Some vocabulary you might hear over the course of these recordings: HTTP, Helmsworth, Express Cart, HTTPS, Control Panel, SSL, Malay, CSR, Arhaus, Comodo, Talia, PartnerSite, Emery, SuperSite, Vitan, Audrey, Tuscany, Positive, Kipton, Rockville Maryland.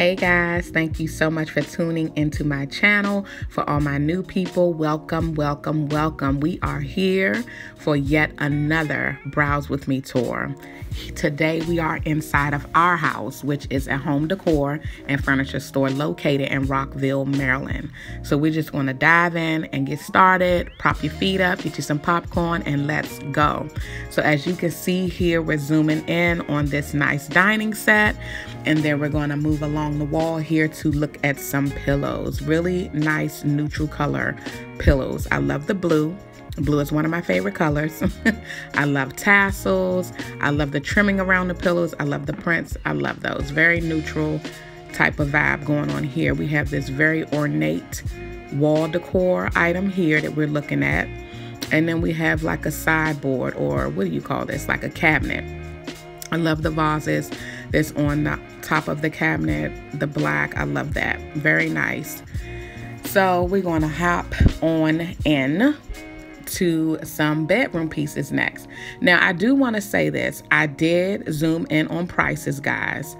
Hey guys, thank you so much for tuning into my channel. For all my new people, welcome, welcome, welcome. We are here for yet another Browse With Me tour. Today we are inside of Arhaus, which is a home decor and furniture store located in Rockville, Maryland. So we're just going to dive in and get started, prop your feet up, get you some popcorn, and let's go. So as you can see here, we're zooming in on this nice dining set, and then we're going to move along on the wall here to look at some pillows. Really nice neutral color pillows. I love the blue. Blue is one of my favorite colors. I love tassels. I love the trimming around the pillows. I love the prints. I love those. Very neutral type of vibe going on here. We have this very ornate wall decor item here that we're looking at. And then we have like a sideboard, or what do you call this? Like a cabinet. I love the vases that's on the top of the cabinet, the black. I love that. Very nice. So we're going to hop on in to some bedroom pieces next. Now, I do want to say this. I did zoom in on prices, guys,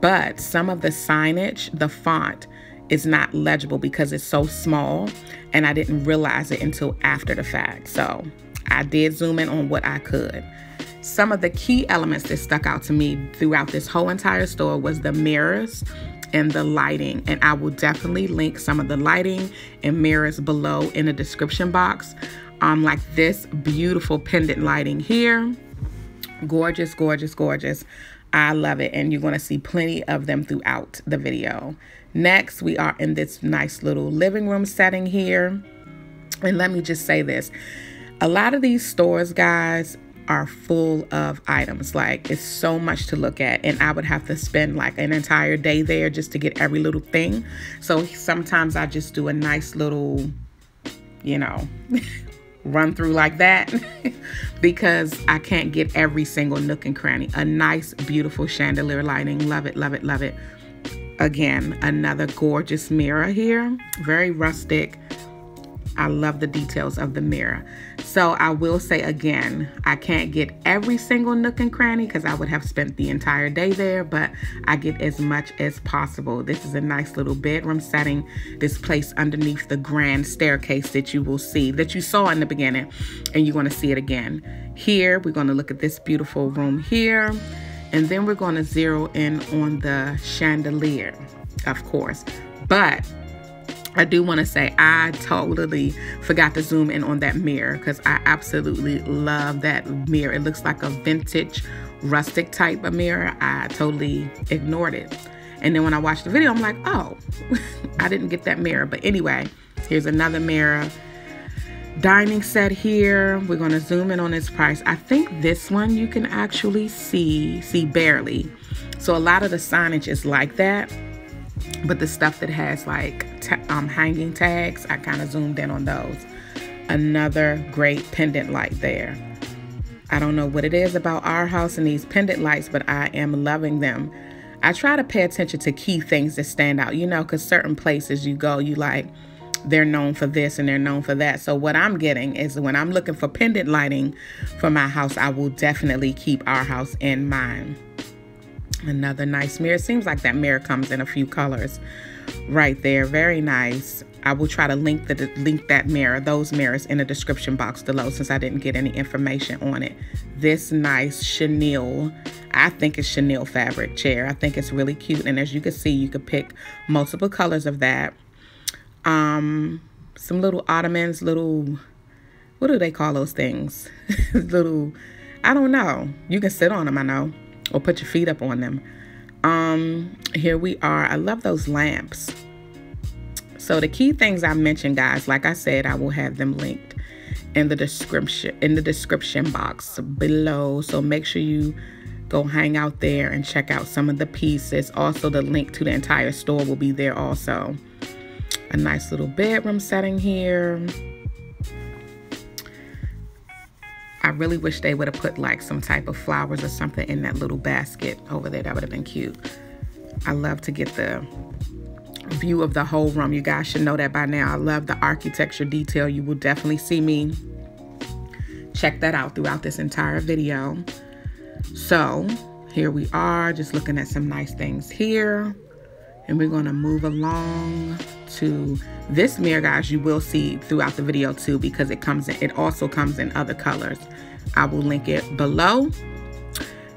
but some of the signage, the font is not legible because it's so small, and I didn't realize it until after the fact. So I did zoom in on what I could. Some of the key elements that stuck out to me throughout this whole entire store was the mirrors and the lighting. And I will definitely link some of the lighting and mirrors below in the description box. Like this beautiful pendant lighting here. Gorgeous, gorgeous, gorgeous. I love it. And you're going to see plenty of them throughout the video. Next, we are in this nice little living room setting here. And let me just say this. A lot of these stores, guys, are full of items. Like, it's so much to look at, and I would have to spend like an entire day there just to get every little thing. So sometimes I just do a nice little, you know, run through like that because I can't get every single nook and cranny. A nice beautiful chandelier lighting. Love it, love it, love it. Again, another gorgeous mirror here. Very rustic. I love the details of the mirror. So I will say again, I can't get every single nook and cranny because I would have spent the entire day there, but I get as much as possible. This is a nice little bedroom setting. This place underneath the grand staircase that you will see, that you saw in the beginning, and you're going to see it again. Here, we're going to look at this beautiful room here, and then we're going to zero in on the chandelier, of course. But I do want to say I totally forgot to zoom in on that mirror because I absolutely love that mirror. It looks like a vintage, rustic type of mirror. I totally ignored it. And then when I watched the video, I'm like, oh, I didn't get that mirror. But anyway, here's another mirror. Dining set here. We're going to zoom in on this price. I think this one you can actually see barely. So a lot of the signage is like that. But the stuff that has like hanging tags, I kind of zoomed in on those. Another great pendant light there. I don't know what it is about Arhaus and these pendant lights, but I am loving them. I try to pay attention to key things that stand out, you know, because certain places you go, you like, they're known for this and they're known for that. So what I'm getting is when I'm looking for pendant lighting for my house, I will definitely keep Arhaus in mind. Another nice mirror. It seems like that mirror comes in a few colors right there. Very nice. I will try to link that mirror, those mirrors, in the description box below since I didn't get any information on it. This nice chenille, I think it's chenille fabric chair. I think it's really cute. And as you can see, you could pick multiple colors of that. Some little ottomans, little, what do they call those things? Little, I don't know. You can sit on them, I know. Or put your feet up on them. Here we are. I love those lamps. So the key things I mentioned, guys, like I said, I will have them linked in the description box below. So make sure you go hang out there and check out some of the pieces. Also, the link to the entire store will be there also. A nice little bedroom setting here. I really wish they would have put like some type of flowers or something in that little basket over there. That would have been cute. I love to get the view of the whole room. You guys should know that by now. I love the architecture detail. You will definitely see me check that out throughout this entire video. So here we are, just looking at some nice things here. and we're going to move along to this mirror, guys. You will see throughout the video too, because it comes in, it also comes in other colors. I will link it below.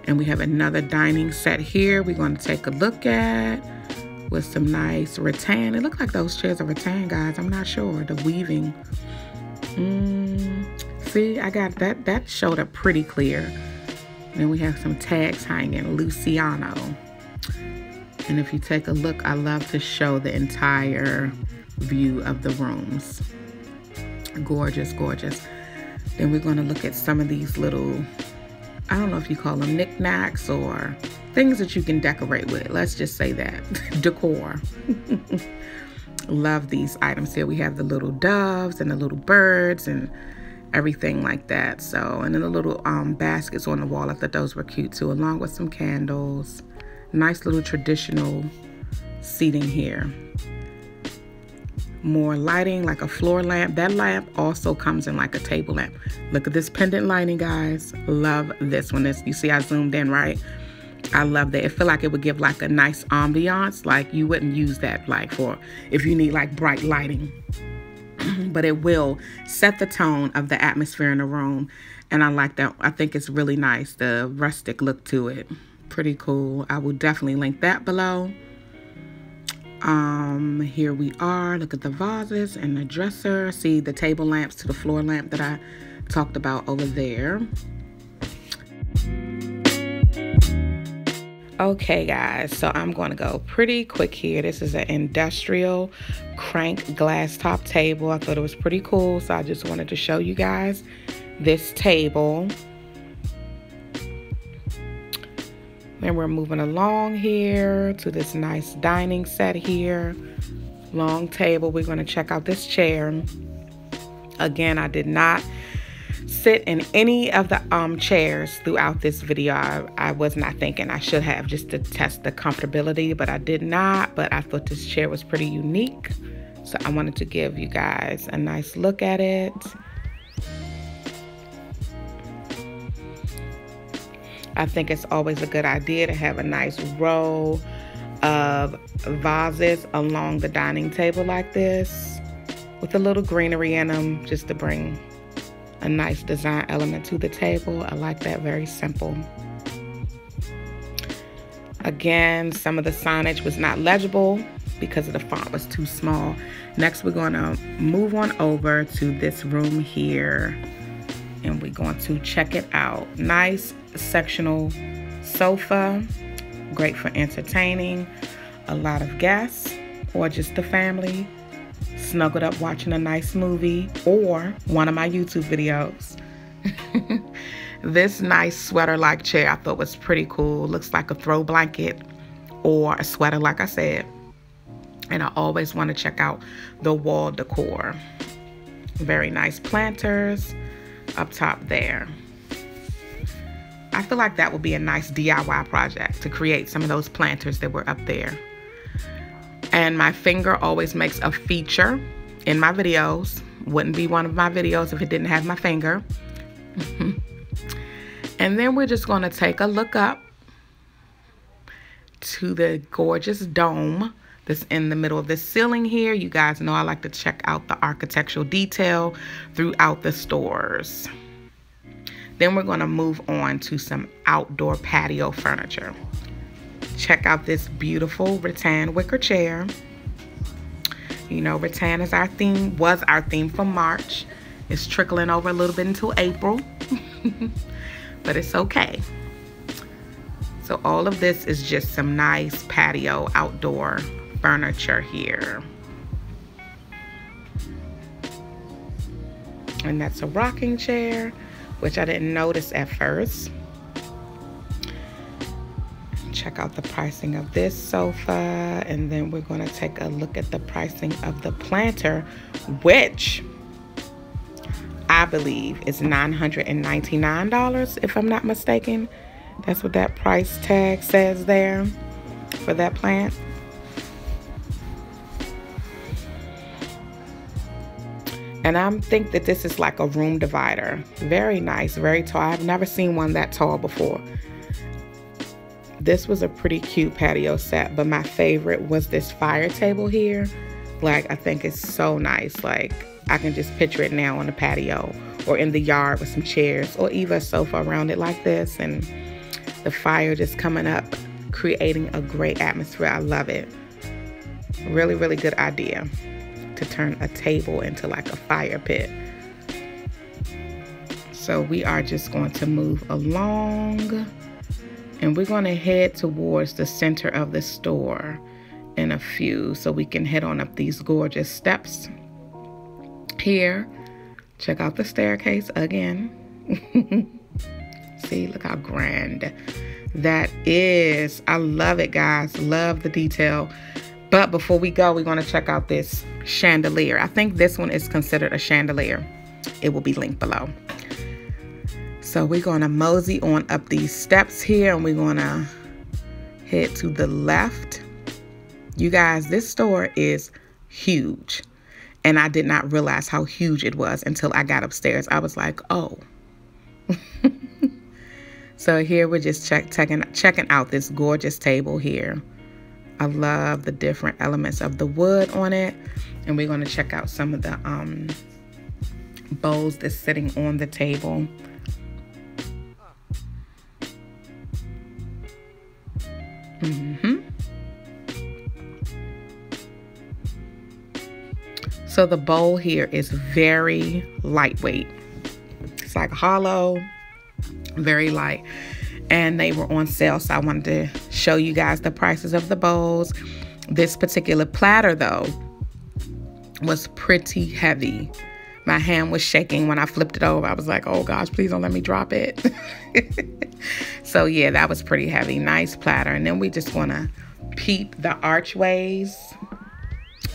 And we have another dining set here we're going to take a look at, with some nice rattan. It looks like those chairs are rattan, guys. I'm not sure, the weaving. See, I got that showed up pretty clear. Then we have some tags hanging, Luciano. And if you take a look, I love to show the entire view of the rooms. Gorgeous, gorgeous. Then we're going to look at some of these little, I don't know if you call them knickknacks or things that you can decorate with. Let's just say that. Decor. Love these items here. We have the little doves and the little birds and everything like that. So, and then the little baskets on the wall. I thought those were cute too, along with some candles. Nice little traditional seating here. More lighting, like a floor lamp. That lamp also comes in like a table lamp. Look at this pendant lighting, guys. Love this one. This, you see I zoomed in, right? I love that. It feel like it would give like a nice ambiance. Like you wouldn't use that like for if you need like bright lighting. But it will set the tone of the atmosphere in the room. And I like that. I think it's really nice. The rustic look to it. Pretty cool. I will definitely link that below. Here we are. Look at the vases and the dresser. See the table lamps to the floor lamp that I talked about over there. Okay, guys, so I'm going to go pretty quick here. This is an industrial crank glass top table. I thought it was pretty cool, so I just wanted to show you guys this table. And we're moving along here to this nice dining set here. Long table. We're going to check out this chair. Again, I did not sit in any of the chairs throughout this video. I was not thinking. I should have, just to test the comfortability, but I did not. But I thought this chair was pretty unique, so I wanted to give you guys a nice look at it. I think it's always a good idea to have a nice row of vases along the dining table like this, with a little greenery in them, just to bring a nice design element to the table. I like that. Very simple. Again, some of the signage was not legible because the font was too small. Next, we're going to move on over to this room here, and we're going to check it out. Nice sectional sofa, great for entertaining a lot of guests or just the family. Snuggled up watching a nice movie or one of my YouTube videos. This nice sweater-like chair I thought was pretty cool. Looks like a throw blanket or a sweater, like I said. And I always want to check out the wall decor. Very nice planters up top there. I feel like that would be a nice DIY project, to create some of those planters that were up there. And my finger always makes a feature in my videos. Wouldn't be one of my videos if it didn't have my finger. And then we're just going to take a look up to the gorgeous dome that's in the middle of the ceiling here. You guys know I like to check out the architectural detail throughout the stores. Then we're going to move on to some outdoor patio furniture. Check out this beautiful rattan wicker chair. You know, rattan is our theme, was our theme for March. It's trickling over a little bit until April, but it's okay. So all of this is just some nice patio outdoor furniture here. And that's a rocking chair, which I didn't notice at first. Check out the pricing of this sofa, and then we're going to take a look at the pricing of the planter, which I believe is $999 if I'm not mistaken. That's what that price tag says there for that plant. And I think that this is like a room divider. Very nice, very tall. I've never seen one that tall before. This was a pretty cute patio set, but my favorite was this fire table here. Like, I think it's so nice. Like, I can just picture it now on the patio or in the yard with some chairs or even a sofa around it like this, and the fire just coming up, creating a great atmosphere. I love it. Really, really good idea to turn a table into like a fire pit. So we are just going to move along, and we're going to head towards the center of the store in a few, so we can head on up these gorgeous steps here. Check out the staircase again. See, look how grand that is. I love it, guys. Love the detail. But before we go, we're going to check out this chandelier. I think this one is considered a chandelier. It will be linked below. So we're going to mosey on up these steps here, and we're going to head to the left. You guys, this store is huge, and I did not realize how huge it was until I got upstairs. I was like, oh. So here we're just checking out this gorgeous table here. I love the different elements of the wood on it. And we're going to check out some of the bowls that's sitting on the table. So the bowl here is very lightweight. It's like hollow, very light. And they were on sale, so I wanted to show you guys the prices of the bowls. This particular platter, though, was pretty heavy. My hand was shaking when I flipped it over. I was like, oh gosh, please don't let me drop it. So yeah, that was pretty heavy. Nice platter. And then we just want to peep the archways.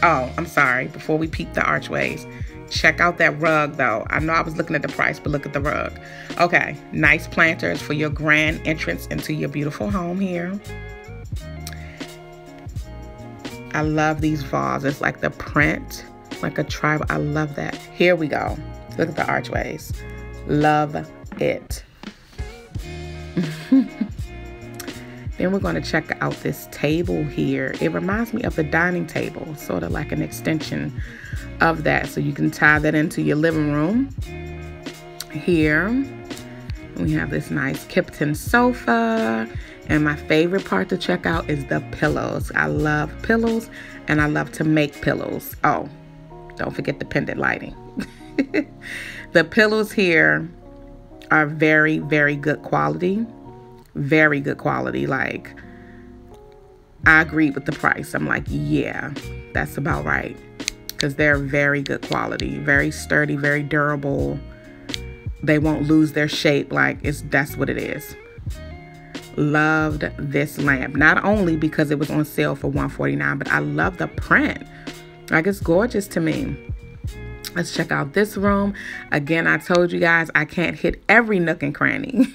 Oh, I'm sorry, before we peep the archways, check out that rug, though. I know I was looking at the price, but look at the rug. Okay, nice planters for your grand entrance into your beautiful home here. I love these vases. It's like the print, like a tribal. I love that. Here we go. Look at the archways. Love it. Then we're going to check out this table here. It reminds me of the dining table, sort of like an extension of that, so you can tie that into your living room. Here we have this nice Kipton sofa, and my favorite part to check out is the pillows. I love pillows, and I love to make pillows. Oh, don't forget the pendant lighting. The pillows here are very, very good quality. Very good quality. Like, I agreed with the price. I'm like, yeah, that's about right. Because they're very good quality, very sturdy, very durable. They won't lose their shape. Like, that's what it is. Loved this lamp, not only because it was on sale for $149, but I love the print. Like, it's gorgeous to me. Let's check out this room again. I told you guys I can't hit every nook and cranny.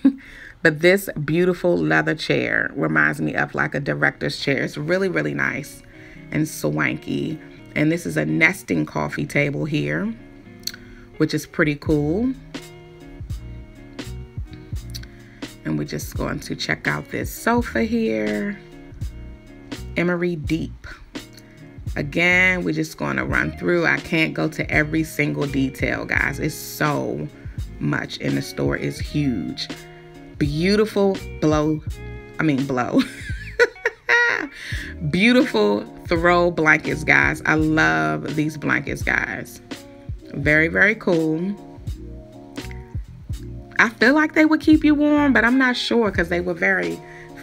But this beautiful leather chair reminds me of like a director's chair. It's really, really nice and swanky. And this is a nesting coffee table here, which is pretty cool. And we're just going to check out this sofa here. Emery Deep. Again, we're just going to run through. I can't go to every single detail, guys. It's so much, and the store is huge. Beautiful beautiful throw blankets, guys. I love these blankets, guys. Very, very cool. I feel like they would keep you warm, but I'm not sure because they were very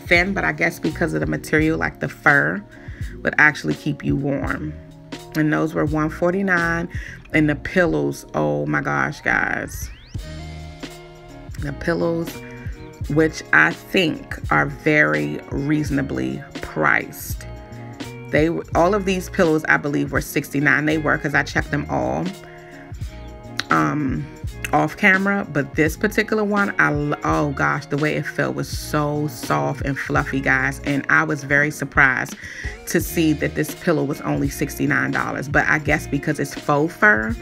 thin. But I guess because of the material, like the fur, would actually keep you warm. And those were $149. And the pillows, oh my gosh, guys. The pillows, which I think are very reasonably priced. All of these pillows, I believe, were $69. They were, because I checked them all off camera. But this particular one, oh gosh, the way it felt was so soft and fluffy, guys. And I was very surprised to see that this pillow was only $69. But I guess because it's faux fur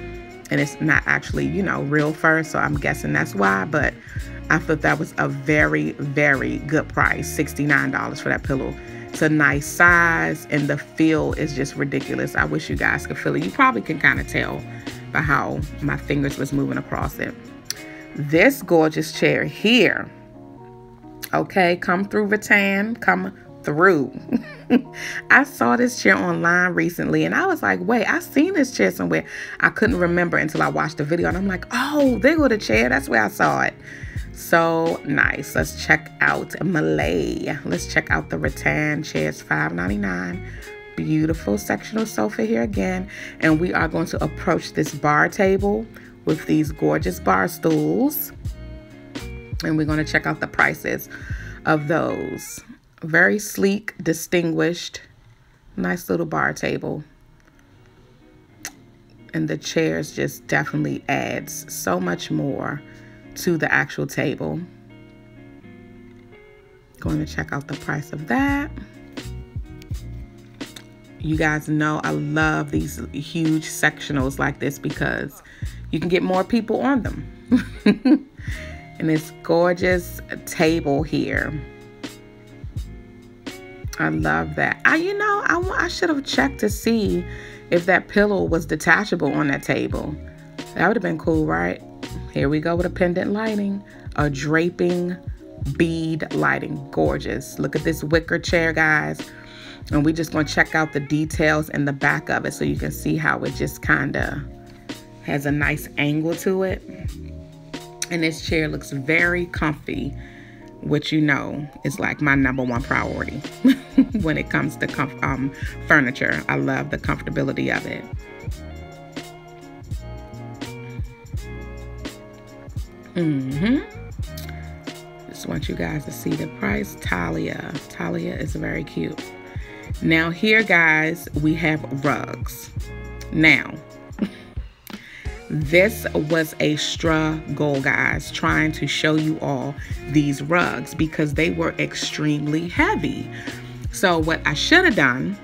and it's not actually, you know, real fur. So I'm guessing that's why. But I thought that was a very, very good price, $69 for that pillow. It's a nice size, and the feel is just ridiculous. I wish you guys could feel it. You probably can kind of tell by how my fingers was moving across it. This gorgeous chair here, okay, come through Vitan, come through. I saw this chair online recently, and I was like, wait, I seen this chair somewhere. I couldn't remember until I watched the video, and I'm like, oh, there go the chair. That's where I saw it. So nice. Let's check out Malay. Let's check out the rattan chairs, $5.99. Beautiful sectional sofa here again. And we are going to approach this bar table with these gorgeous bar stools. And we're going to check out the prices of those. Very sleek, distinguished, nice little bar table. And the chairs just definitely adds so much more to the actual table. Going to check out the price of that. You guys know I love these huge sectionals like this because you can get more people on them. And this gorgeous table here, I love that. I should have checked to see if that pillow was detachable on that table. That would have been cool, right? Here we go with a pendant lighting, a draping bead lighting. Gorgeous. Look at this wicker chair, guys. And we're just going to check out the details in the back of it so you can see how it just kind of has a nice angle to it. And this chair looks very comfy, which, you know, is like my number one priority when it comes to furniture. I love the comfortability of it. Just want you guys to see the price. Talia is very cute. Now here, guys, we have rugs. Now this was a struggle, guys, trying to show you all these rugs because they were extremely heavy. So what I should have done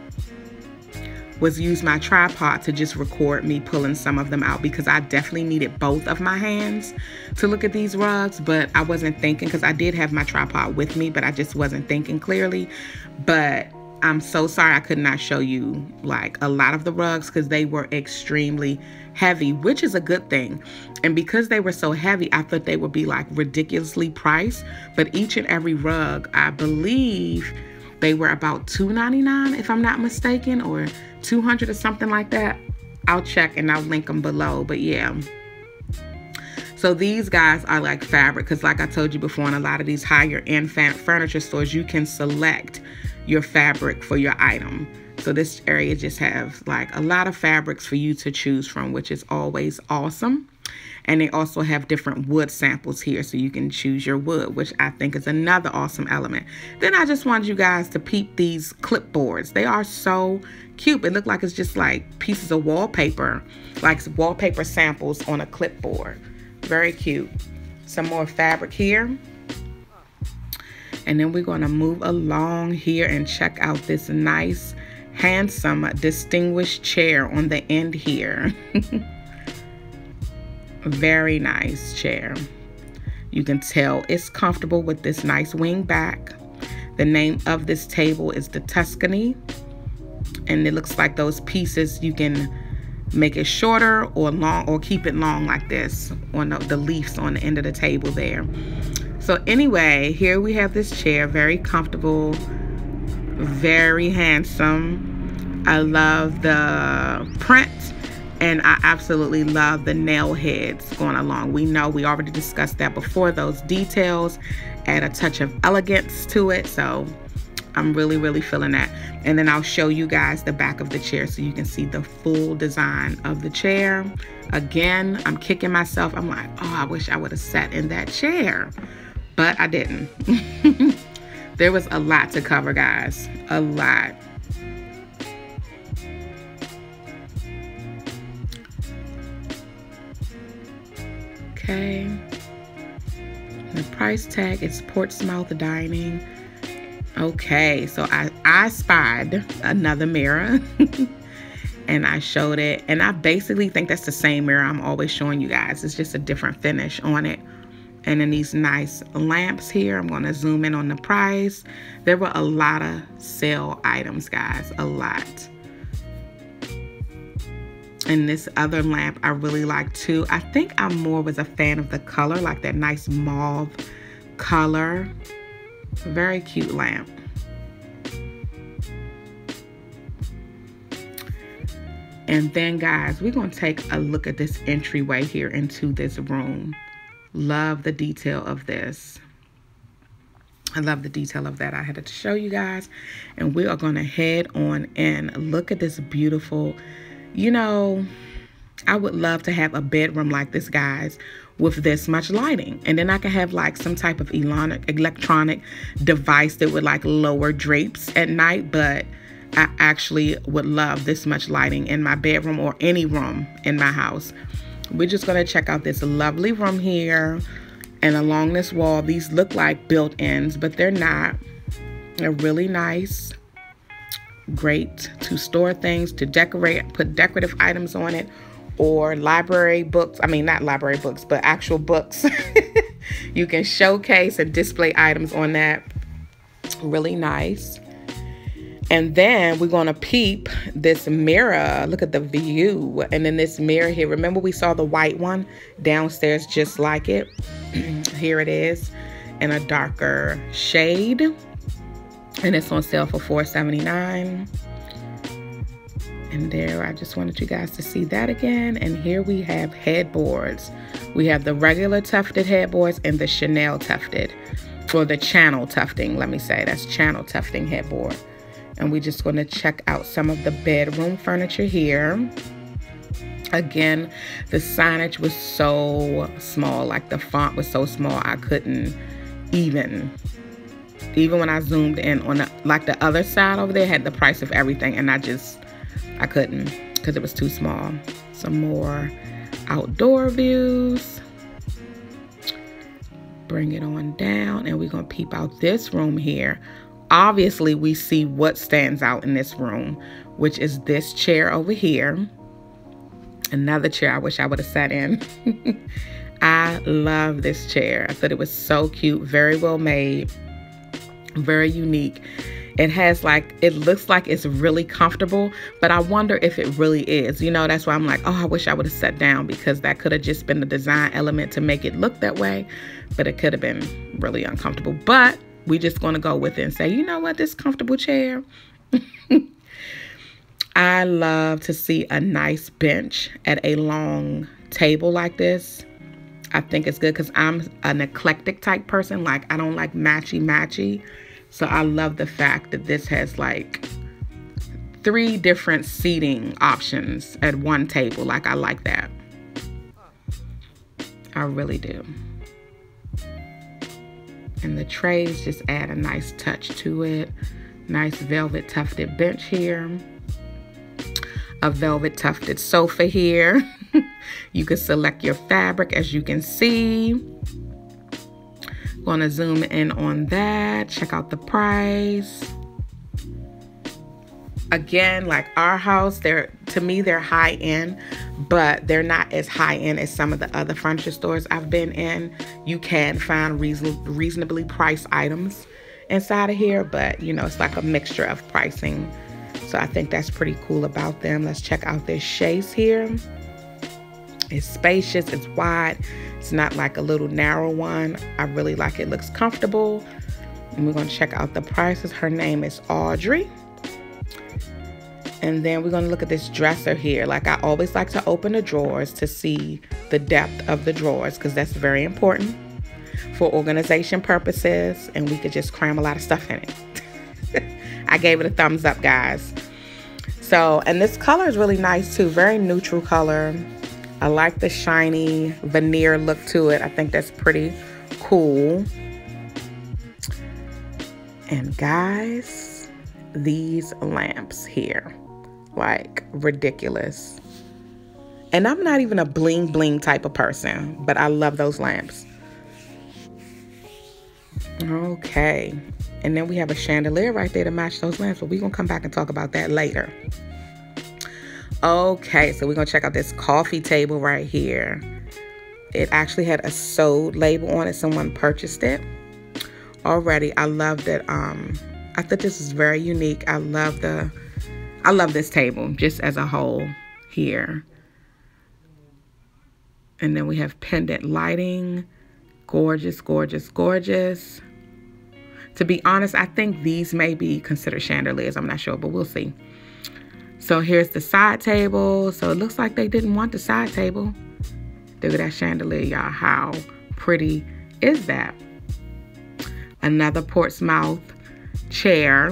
was use my tripod to just record me pulling some of them out because I definitely needed both of my hands to look at these rugs, but I wasn't thinking because I did have my tripod with me, but I just wasn't thinking clearly. But I'm so sorry I could not show you like a lot of the rugs because they were extremely heavy, which is a good thing. And because they were so heavy, I thought they would be like ridiculously priced, but each and every rug, I believe they were about $2.99 if I'm not mistaken, or $200 or something like that. I'll check and I'll link them below, but yeah. So these guys are like fabric because like I told you before, in a lot of these higher end furniture stores, you can select your fabric for your item. So this area just have like a lot of fabrics for you to choose from, which is always awesome. And they also have different wood samples here so you can choose your wood, which I think is another awesome element. Then I just wanted you guys to peep these clipboards. They are so cute. It looked like it's just like pieces of wallpaper, like wallpaper samples on a clipboard. Very cute. Some more fabric here. And then we're going to move along here and check out this nice, handsome, distinguished chair on the end here. Very nice chair. You can tell it's comfortable with this nice wing back. The name of this table is the Tuscany, and it looks like those pieces, you can make it shorter or long, or keep it long like this on the leaves on the end of the table there. So anyway, here we have this chair, very comfortable, very handsome. I love the print. And I absolutely love the nail heads going along. We know we already discussed that before. Those details add a touch of elegance to it. So I'm really, really feeling that. And then I'll show you guys the back of the chair so you can see the full design of the chair. Again, I'm kicking myself. I'm like, oh, I wish I would have sat in that chair. But I didn't. There was a lot to cover, guys. A lot. Okay. The price tag is Portsmouth Dining. Okay, so I spied another mirror and I showed it. And I basically think that's the same mirror I'm always showing you guys. It's just a different finish on it. and then these nice lamps here. I'm going to zoom in on the price. There were a lot of sale items, guys, a lot. And this other lamp I really like too. I think I more was a fan of the color, like that nice mauve color. Very cute lamp. And then guys, we're gonna take a look at this entryway here into this room. Love the detail of this. I love the detail of that. I had to show you guys. And we are gonna head on in. Look at this beautiful, you know, I would love to have a bedroom like this, guys, with this much lighting. And then I could have like some type of electronic device that would like lower drapes at night. But I actually would love this much lighting in my bedroom or any room in my house. We're just going to check out this lovely room here. And along this wall, these look like built-ins, but they're not. They're really nice. Great to store things, to decorate, put decorative items on it, or library books. I mean, not library books, but actual books. You can showcase and display items on that. Really nice. And then we're gonna peep this mirror. Look at the view. And then this mirror here, remember we saw the white one downstairs just like it? Here it is in a darker shade. And it's on sale for $4.79. And there, I just wanted you guys to see that again. And here we have headboards. We have the regular tufted headboards and the Chanel tufted, or the channel tufting, let me say. That's channel tufting headboard. And we're just going to check out some of the bedroom furniture here. Again, the signage was so small, like the font was so small, I couldn't even when I zoomed in on the, like the other side over there had the price of everything, and I couldn't because it was too small. Some more outdoor views. Bring it on down, and we're gonna peep out this room here. Obviously, we see what stands out in this room, which is this chair over here. Another chair I wish I would have sat in. I love this chair. I thought it was so cute, very well made, very unique. It has like, it looks like it's really comfortable, but I wonder if it really is. You know, that's why I'm like, oh, I wish I would have sat down, because that could have just been the design element to make it look that way, but it could have been really uncomfortable. But we just gonna go with it and say, you know what, this comfortable chair. I love to see a nice bench at a long table like this. I think it's good because I'm an eclectic type person. Like, I don't like matchy-matchy. So I love the fact that this has like 3 different seating options at one table. Like, I like that. I really do. And the trays just add a nice touch to it. Nice velvet tufted bench here. A velvet tufted sofa here. You can select your fabric, as you can see. Gonna zoom in on that. Check out the price. Again, like Arhaus, to me, they're high-end, but they're not as high-end as some of the other furniture stores I've been in. You can find reasonably priced items inside of here, but, you know, it's like a mixture of pricing. So I think that's pretty cool about them. Let's check out this chaise here. It's spacious, it's wide. It's not like a little narrow one. I really like it. Looks comfortable. And we're going to check out the prices. Her name is Audrey. And then we're going to look at this dresser here. Like, I always like to open the drawers to see the depth of the drawers, because that's very important for organization purposes. And we could just cram a lot of stuff in it. I gave it a thumbs up, guys. So, and this color is really nice too. Very neutral color. I like the shiny veneer look to it. I think that's pretty cool. And guys, these lamps here, like, ridiculous. And I'm not even a bling bling type of person, but I love those lamps. Okay. And then we have a chandelier right there to match those lamps, but we're going to come back and talk about that later. Okay, so we're gonna check out this coffee table right here. It actually had a sold label on it. Someone purchased it already. I loved it. I thought this was very unique. I love this table just as a whole here. And then we have pendant lighting. Gorgeous, gorgeous, gorgeous. To be honest, I think these may be considered chandeliers. I'm not sure, but we'll see. So here's the side table. So it looks like they didn't want the side table. Look at that chandelier, y'all. How pretty is that? Another Portsmouth chair.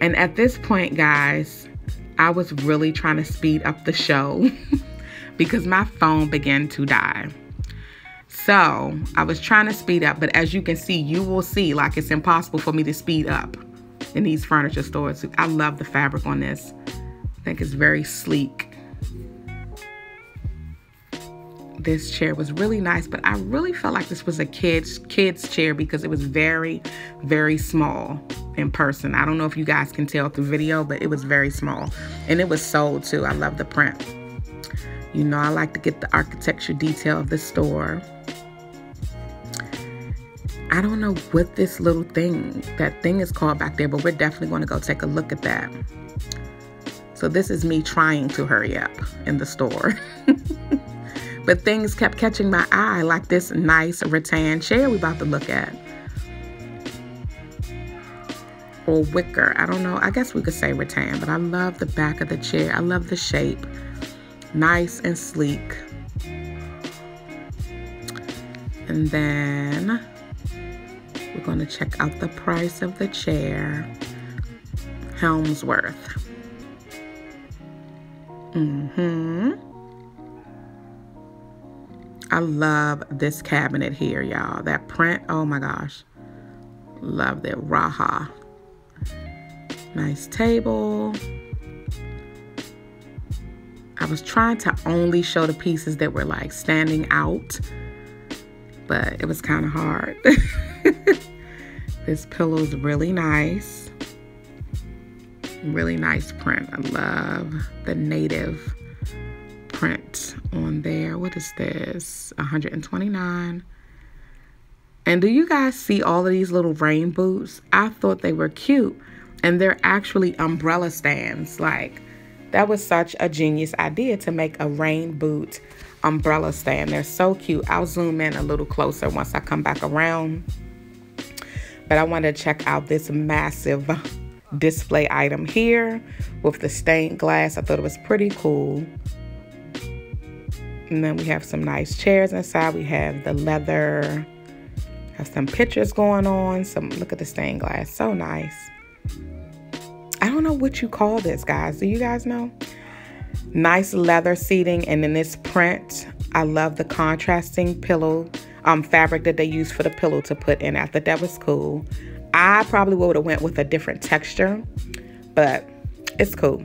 And at this point, guys, I was really trying to speed up the show because my phone began to die. So I was trying to speed up, but as you can see, you will see like it's impossible for me to speed up in these furniture stores. I love the fabric on this. I think it's very sleek. This chair was really nice, but I really felt like this was a kid's chair because it was very, very small in person. I don't know if you guys can tell through video, but it was very small. And it was sold too. I love the print. You know, I like to get the architecture detail of the store. I don't know what this little thing, that thing is called back there, but we're definitely going to go take a look at that. So this is me trying to hurry up in the store. But things kept catching my eye, like this nice rattan chair we about to look at. Or wicker, I don't know. I guess we could say rattan, but I love the back of the chair. I love the shape. Nice and sleek. And then we're going to check out the price of the chair. Helmsworth. Mm-hmm. I love this cabinet here, y'all. That print, oh my gosh. Love that Raha. Nice table. I was trying to only show the pieces that were like standing out, but it was kind of hard. This pillow's really nice. Really nice print. I love the native print on there. What is this? $129. And do you guys see all of these little rain boots? I thought they were cute, and they're actually umbrella stands. Like, that was such a genius idea to make a rain boot umbrella stand. They're so cute. I'll zoom in a little closer once I come back around, but I want to check out this massive display item here with the stained glass. I thought it was pretty cool. And then we have some nice chairs inside. We have the leather, have some pictures going on. Some, look at the stained glass, so nice. I don't know what you call this, guys. Do you guys know? Nice leather seating, and then this print. I love the contrasting pillow fabric that they use for the pillow to put in. I thought that was cool. I probably would have went with a different texture, but it's cool.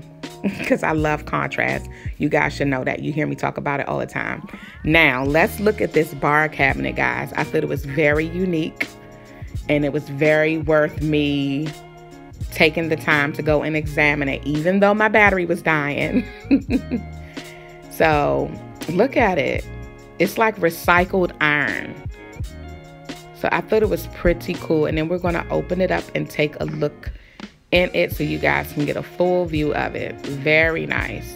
Because I love contrast. You guys should know that. You hear me talk about it all the time. Now, let's look at this bar cabinet, guys. I thought it was very unique. And it was very worth me taking the time to go and examine it. Even though my battery was dying. So, look at it. It's like recycled iron. So, I thought it was pretty cool. And then we're going to open it up and take a look in it so you guys can get a full view of it. Very nice.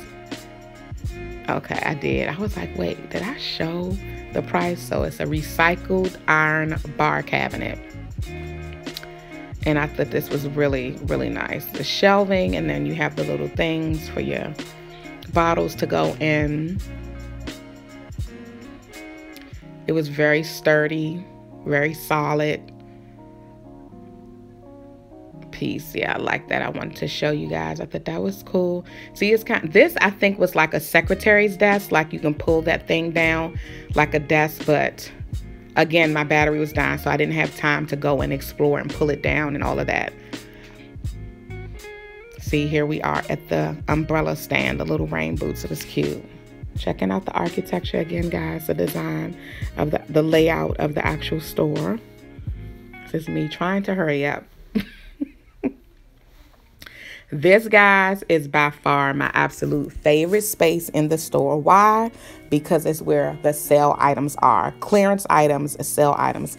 Okay, I did. I was like, wait, did I show the price? So it's a recycled iron bar cabinet. And I thought this was really, really nice. The shelving, and then you have the little things for your bottles to go in. It was very sturdy, very solid piece. Yeah, I like that. I wanted to show you guys. I thought that was cool. See, it's kind of, this I think was like a secretary's desk. Like, you can pull that thing down like a desk, but again, my battery was dying, so I didn't have time to go and explore and pull it down and all of that. See, here we are at the umbrella stand, the little rain boots. It was cute. Checking out the architecture again, guys, the design of the layout of the actual store. This is me trying to hurry up. This, guys, is by far my absolute favorite space in the store. Why? Because it's where the sale items are. Clearance items, sale items.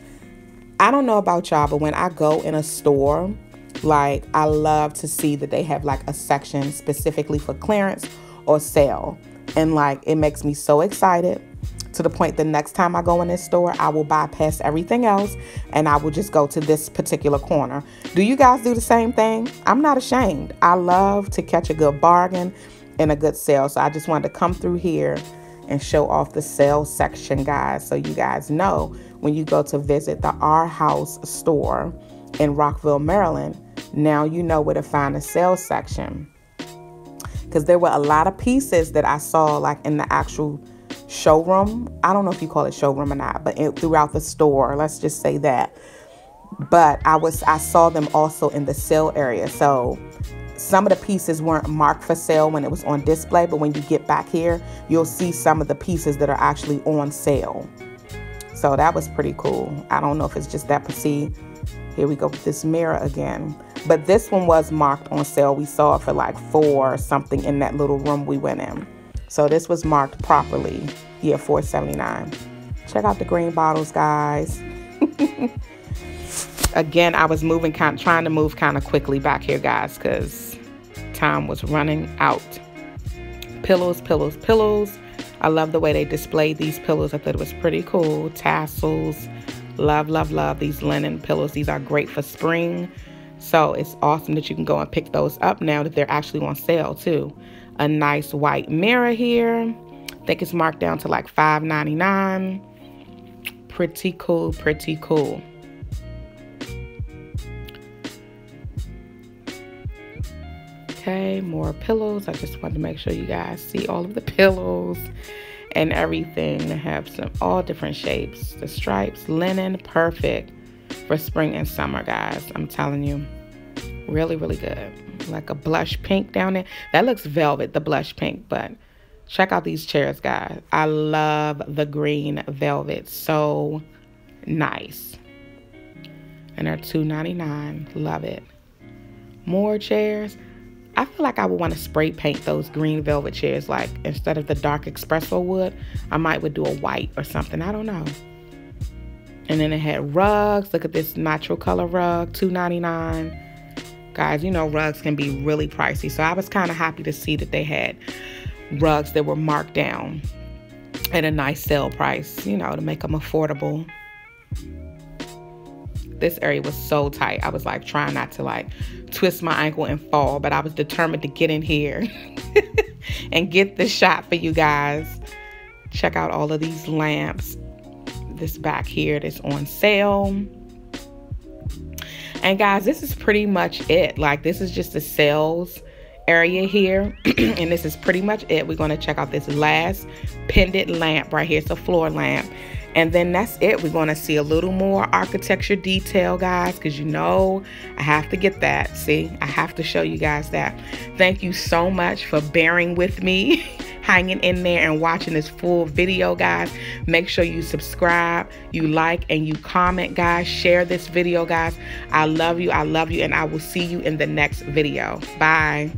I don't know about y'all, but when I go in a store, like, I love to see that they have like a section specifically for clearance or sale. And like, it makes me so excited, to the point the next time I go in this store, I will bypass everything else and I will just go to this particular corner. Do you guys do the same thing? I'm not ashamed. I love to catch a good bargain and a good sale. So I just wanted to come through here and show off the sale section, guys, so you guys know when you go to visit the Arhaus store in Rockville, Maryland, now you know where to find the sale section. Because there were a lot of pieces that I saw like in the actual showroom. I don't know if you call it showroom or not, but throughout the store, let's just say that. But I saw them also in the sale area. So some of the pieces weren't marked for sale when it was on display, but when you get back here, you'll see some of the pieces that are actually on sale. So that was pretty cool. I don't know if it's just that, but see, here we go with this mirror again. But this one was marked on sale. We saw it for like $4 or something in that little room we went in. So this was marked properly, yeah, $4.79. Check out the green bottles, guys. Again, I was moving, trying to move kind of quickly back here, guys, because time was running out. Pillows, pillows, pillows. I love the way they displayed these pillows. I thought it was pretty cool. Tassels, love, love, love these linen pillows. These are great for spring. So it's awesome that you can go and pick those up now that they're actually on sale too. A nice white mirror here. I think it's marked down to like $5.99. Pretty cool, pretty cool. Okay, more pillows. I just wanted to make sure you guys see all of the pillows and everything. They have some all different shapes. The stripes, linen, perfect for spring and summer, guys. I'm telling you, really, really good. Like a blush pink down there. That looks velvet, the blush pink. But check out these chairs, guys. I love the green velvet. So nice. And they're $2.99. Love it. More chairs. I feel like I would want to spray paint those green velvet chairs. Like, instead of the dark espresso wood, I might do a white or something. I don't know. And then it had rugs. Look at this natural color rug. $2.99. Guys, you know, rugs can be really pricey. So I was kind of happy to see that they had rugs that were marked down at a nice sale price, you know, to make them affordable. This area was so tight. I was like trying not to like twist my ankle and fall, but I was determined to get in here and get the shot for you guys. Check out all of these lamps. This back here that's on sale. And guys, this is pretty much it. Like, this is just the sales area here. And this is pretty much it. We're going to check out this last pendant lamp right here. It's a floor lamp. And then that's it. We're going to see a little more architecture detail, guys, because you know I have to get that. See, I have to show you guys that. Thank you so much for bearing with me, hanging in there and watching this full video, guys. Make sure you subscribe, you like, and you comment, guys. Share this video, guys. I love you. I love you. And I will see you in the next video. Bye.